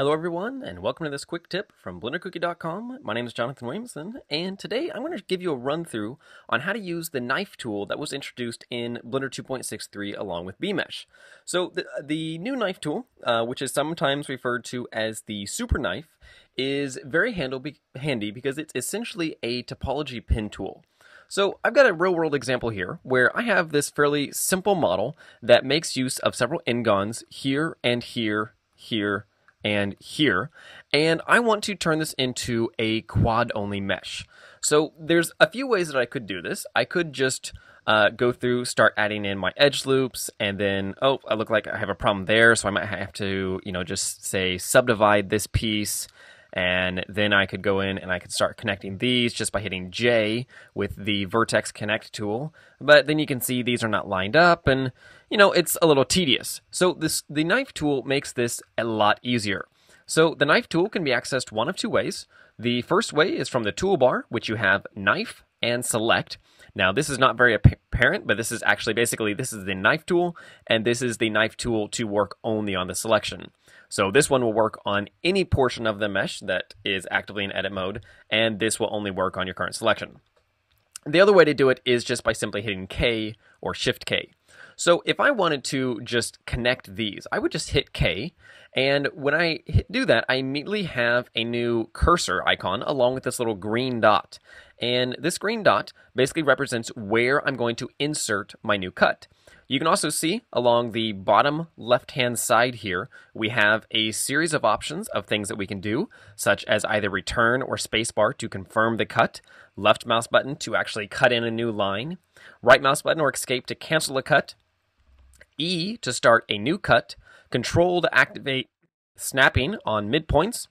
Hello everyone, and welcome to this quick tip from blendercookie.com. My name is Jonathan Williamson, and today I'm going to give you a run-through on how to use the knife tool that was introduced in Blender 2.63 along with BMesh. So the new knife tool, which is sometimes referred to as the super knife, is very handy because it's essentially a topology pin tool. So I've got a real-world example here where I have this fairly simple model that makes use of several NGons here and here, here, and I want to turn this into a quad-only mesh. So there's a few ways that I could do this. I could just go through, start adding in my edge loops, and then, oh, I look like I have a problem there, so I might have to, you know, just say subdivide this piece, and then I could go in and I could start connecting these just by hitting J with the vertex connect tool. But then you can see these are not lined up, and you know, it's a little tedious. So the knife tool makes this a lot easier. So the knife tool can be accessed one of two ways. The first way is from the toolbar, which you have knife and select. Now this is not very apparent, but this is actually basically, this is the knife tool, and this is the knife tool to work only on the selection. So this one will work on any portion of the mesh that is actively in edit mode, and this will only work on your current selection. The other way to do it is just by simply hitting K or Shift K. So if I wanted to just connect these, I would just hit K, and when I do that, I immediately have a new cursor icon along with this little green dot. And this green dot basically represents where I'm going to insert my new cut. You can also see along the bottom left-hand side here, we have a series of options of things that we can do, such as either return or spacebar to confirm the cut, left mouse button to actually cut in a new line, right mouse button or escape to cancel a cut, E to start a new cut, Control to activate snapping on midpoints,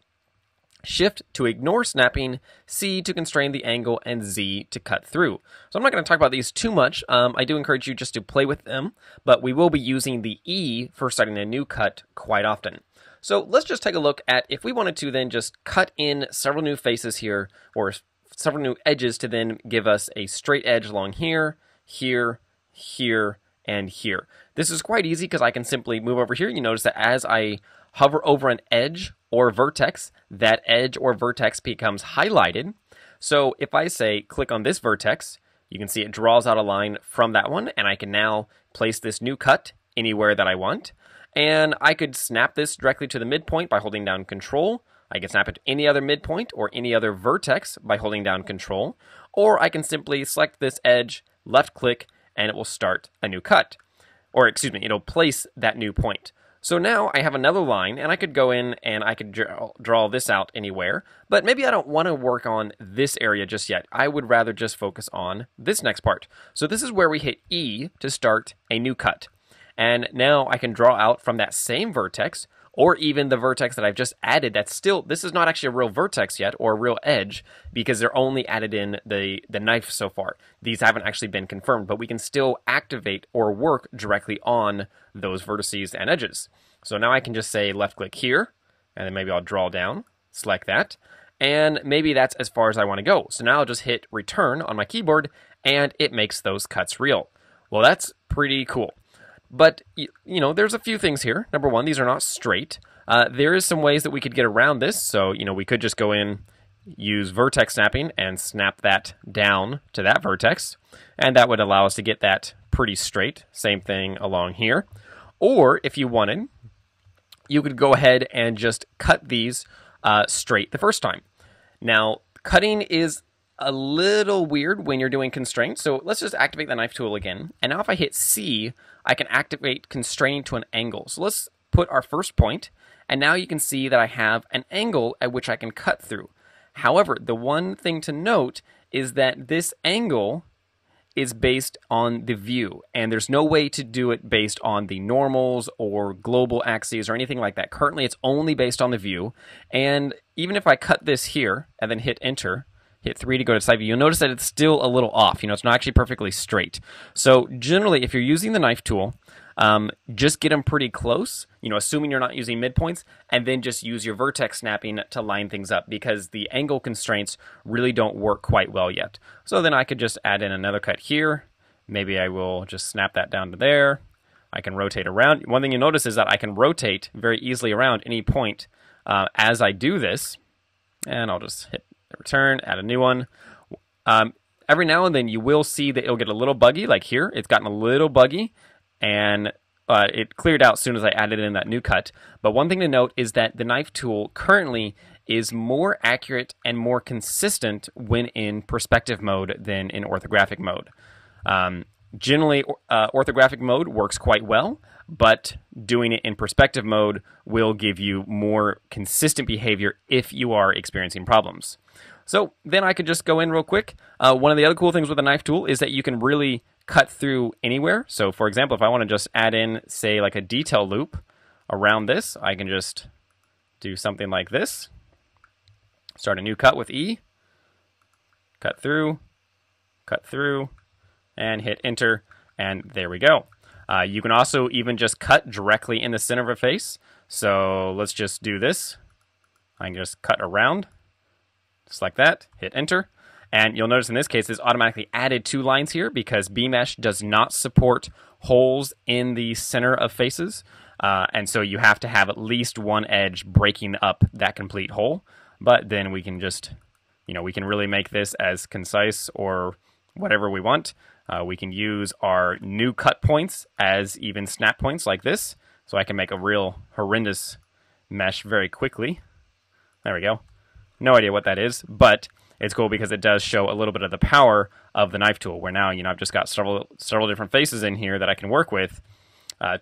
Shift to ignore snapping, C to constrain the angle, and Z to cut through. So I'm not going to talk about these too much. I do encourage you just to play with them, but we will be using the E for starting a new cut quite often. So let's just take a look at if we wanted to then just cut in several new faces here, or several new edges to then give us a straight edge along here, here, here, and here. This is quite easy because I can simply move over here. You notice that as I hover over an edge or vertex, that edge or vertex becomes highlighted. So if I say click on this vertex, you can see it draws out a line from that one, and I can now place this new cut anywhere that I want. And I could snap this directly to the midpoint by holding down Control. I can snap it to any other midpoint or any other vertex by holding down Control. Or I can simply select this edge, left click, and it will start a new cut. Or excuse me, it'll place that new point. So now I have another line, and I could go in and I could draw this out anywhere, but maybe I don't want to work on this area just yet. I would rather just focus on this next part. So this is where we hit E to start a new cut. And now I can draw out from that same vertex, or even the vertex that I've just added that's still, this is not actually a real vertex yet, or a real edge, because they're only added in the knife so far. These haven't actually been confirmed, but we can still activate or work directly on those vertices and edges. So now I can just say left click here, and then maybe I'll draw down, select that, and maybe that's as far as I want to go. So now I'll just hit return on my keyboard, and it makes those cuts real. Well, that's pretty cool. But, you know, there's a few things here. Number one, these are not straight. There is some ways that we could get around this. So, you know, we could just go in, use vertex snapping, and snap that down to that vertex. And that would allow us to get that pretty straight. Same thing along here. Or, if you wanted, you could go ahead and just cut these straight the first time. Now, cutting is a little weird when you're doing constraints, so let's just activate the knife tool again. And now if I hit C, I can activate constraint to an angle. So let's put our first point, and now you can see that I have an angle at which I can cut through. However, the one thing to note is that this angle is based on the view, and there's no way to do it based on the normals or global axes or anything like that. Currently, it's only based on the view, and even if I cut this here and then hit enter, hit 3 to go to side view, you'll notice that it's still a little off. You know, it's not actually perfectly straight. So generally, if you're using the knife tool, just get them pretty close, you know, assuming you're not using midpoints, and then just use your vertex snapping to line things up because the angle constraints really don't work quite well yet. So then I could just add in another cut here. Maybe I will just snap that down to there. I can rotate around. One thing you notice is that I can rotate very easily around any point as I do this, and I'll just hit return, add a new one. Every now and then you will see that it'll get a little buggy, like here. It's gotten a little buggy, and it cleared out as soon as I added in that new cut. But one thing to note is that the knife tool currently is more accurate and more consistent when in perspective mode than in orthographic mode. Generally, orthographic mode works quite well, but doing it in perspective mode will give you more consistent behavior if you are experiencing problems. So then I could just go in real quick. One of the other cool things with the knife tool is that you can really cut through anywhere. So for example, if I want to just add in, say, like a detail loop around this, I can just do something like this. Start a new cut with E, cut through, and hit enter, and there we go. You can also even just cut directly in the center of a face. So let's just do this. I can just cut around, just like that, hit enter. And you'll notice in this case, it's automatically added two lines here because BMesh does not support holes in the center of faces. And so you have to have at least one edge breaking up that complete hole. But then we can just, you know, we can really make this as concise or whatever we want. We can use our new cut points as even snap points like this. So I can make a real horrendous mesh very quickly. There we go. No idea what that is, but it's cool because it does show a little bit of the power of the knife tool, where now, you know, I've just got several different faces in here that I can work with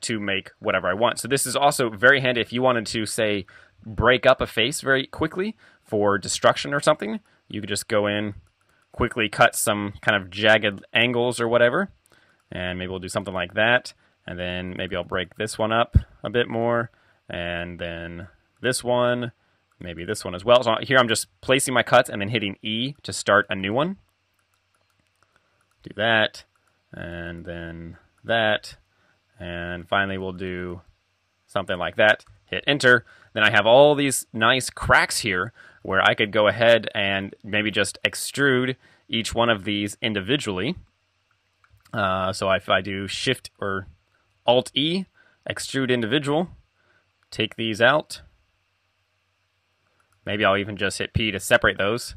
to make whatever I want. So this is also very handy if you wanted to, say, break up a face very quickly for destruction or something. You could just go in, quickly cut some kind of jagged angles or whatever, and maybe we'll do something like that, and then maybe I'll break this one up a bit more, and then this one, maybe this one as well. So here I'm just placing my cuts and then hitting E to start a new one. Do that, and then that, and finally we'll do something like that. Hit enter. Then I have all these nice cracks here where I could go ahead and maybe just extrude each one of these individually. So if I do Shift or Alt E, extrude individual, take these out. Maybe I'll even just hit P to separate those.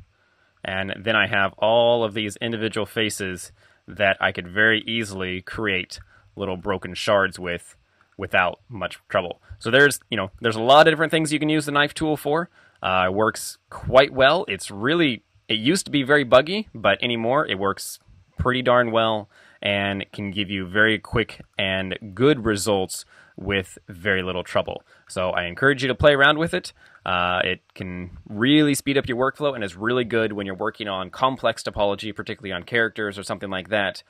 And then I have all of these individual faces that I could very easily create little broken shards with without much trouble. So there's, you know, there's a lot of different things you can use the knife tool for. It works quite well. It's really, it used to be very buggy, but anymore it works pretty darn well and can give you very quick and good results with very little trouble. So I encourage you to play around with it. It can really speed up your workflow and is really good when you're working on complex topology, particularly on characters or something like that,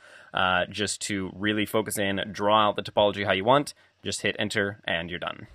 just to really focus in, draw out the topology how you want, just hit enter, and you're done.